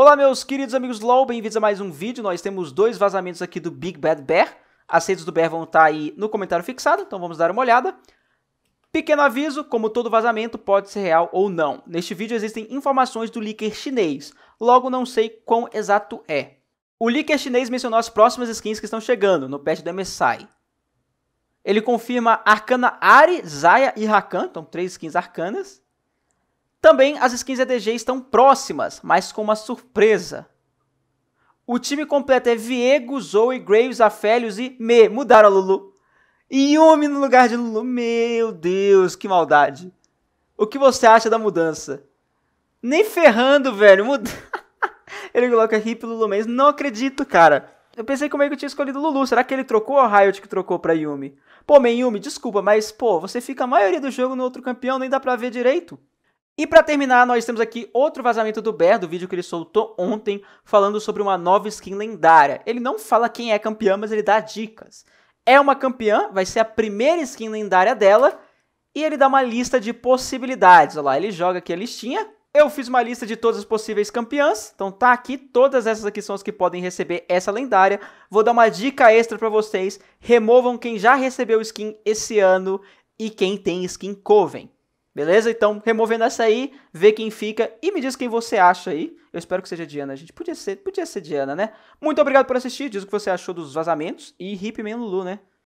Olá meus queridos amigos LoL, bem-vindos a mais um vídeo. Nós temos dois vazamentos aqui do Big Bad Bear. As redes do Bear vão estar aí no comentário fixado, então vamos dar uma olhada. Pequeno aviso, como todo vazamento pode ser real ou não. Neste vídeo existem informações do leaker chinês, logo não sei quão exato é. O leaker chinês mencionou as próximas skins que estão chegando no patch do MSI. Ele confirma Arcana Ari, Zaya e Rakan, então três skins arcanas. Também as skins EDG estão próximas, mas com uma surpresa. O time completo é Viego, Zoe, Graves, Aphelios e mudaram a Lulu. E Yuumi no lugar de Lulu. Meu Deus, que maldade. O que você acha da mudança? Nem ferrando, velho. Ele coloca hip Lulu mesmo. Não acredito, cara. Eu pensei como é que eu tinha escolhido Lulu. Será que ele trocou ou a Riot que trocou pra Yuumi? Pô, man, Yuumi, desculpa, mas pô, você fica a maioria do jogo no outro campeão, nem dá pra ver direito. E pra terminar, nós temos aqui outro vazamento do Bear, do vídeo que ele soltou ontem, falando sobre uma nova skin lendária. Ele não fala quem é campeã, mas ele dá dicas. É uma campeã, vai ser a primeira skin lendária dela, e ele dá uma lista de possibilidades. Olha lá, ele joga aqui a listinha. Eu fiz uma lista de todas as possíveis campeãs, então tá aqui, todas essas aqui são as que podem receber essa lendária. Vou dar uma dica extra pra vocês, removam quem já recebeu skin esse ano e quem tem skin Coven. Beleza? Então, removendo essa aí, vê quem fica e me diz quem você acha aí. Eu espero que seja Diana, gente. Podia ser Diana, né? Muito obrigado por assistir, diz o que você achou dos vazamentos e hip man Lulu, né?